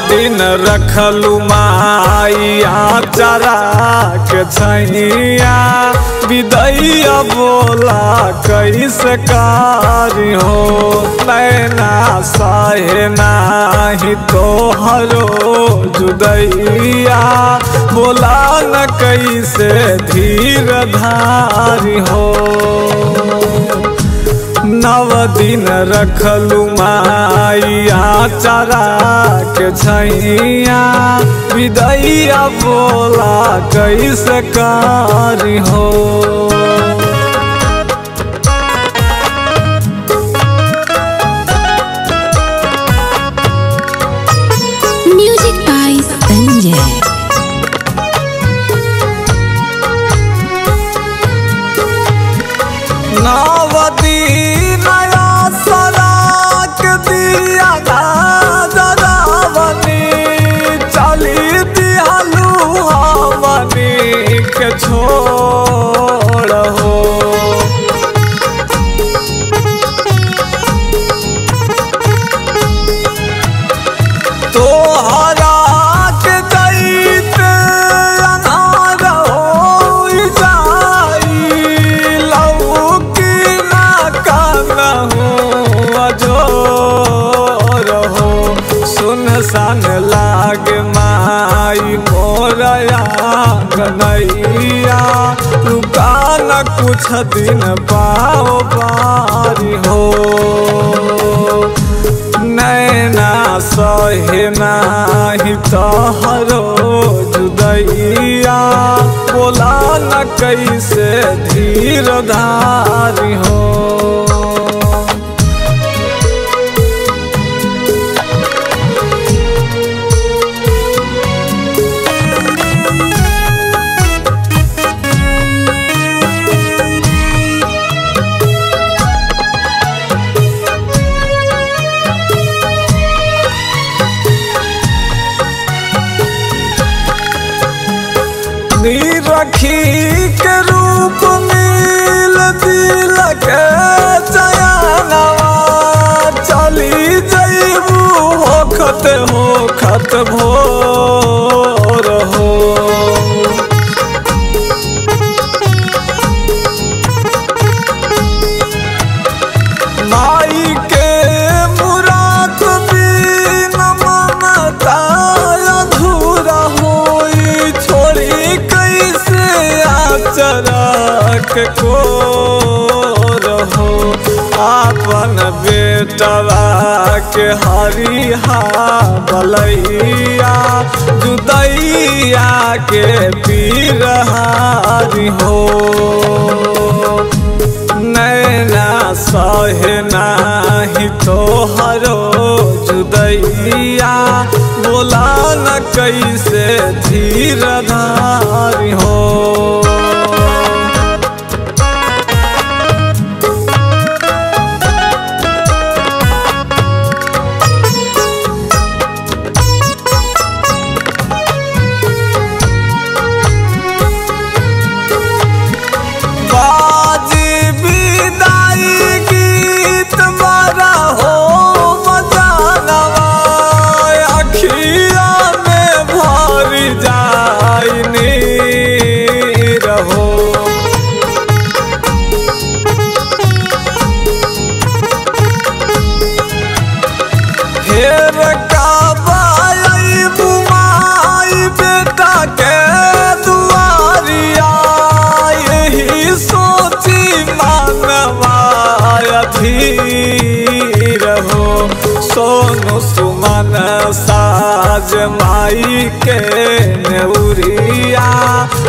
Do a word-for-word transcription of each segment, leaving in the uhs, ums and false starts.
नवदिन रखलू माइया चरा के छैया विदैया बोला कैसे कारी हो नैना साहे नाही तो हरो जुदैया बोला न कैसे धीर धारी हो। नवदिन रखलू माइया चरा के छैया विदैया बोला कैसे कारी हो। Music by Sanjay. नवदिन सराक दिया गाजरावनी चली दिहलू हवनी के छोड़ हो। तोहरा के जैत अनार हो जाई सुनसान लाग माई मोरया गनैया रुका न कुछ दिन पाओ पारी हो। नैना सहे नाही तोहरो जुदैया बोला न कैसे धीर धारी हो। निरखी के रूप मिल दिल के चयनवा चली जइबू होखत होखत भोर हो। माई के मुराद बिन ममता अधूरा होई छोड़ी चराक को रहो। आपन बेटवा के हरिहा बलैया जुदैया के पीरहारी हो। नैना सहे नाही तोहरो जुदैया बोला न कैसे धीर धारी हो। सोनू सुमन साज माई के नेउरिया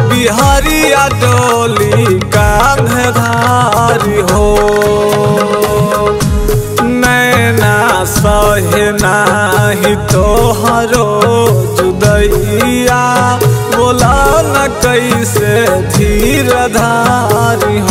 बिहारिया डोली कान्हे धारी हो। नैना सहे नाही तोहरो जुदैया बोला न कैसे धीर धारी हो।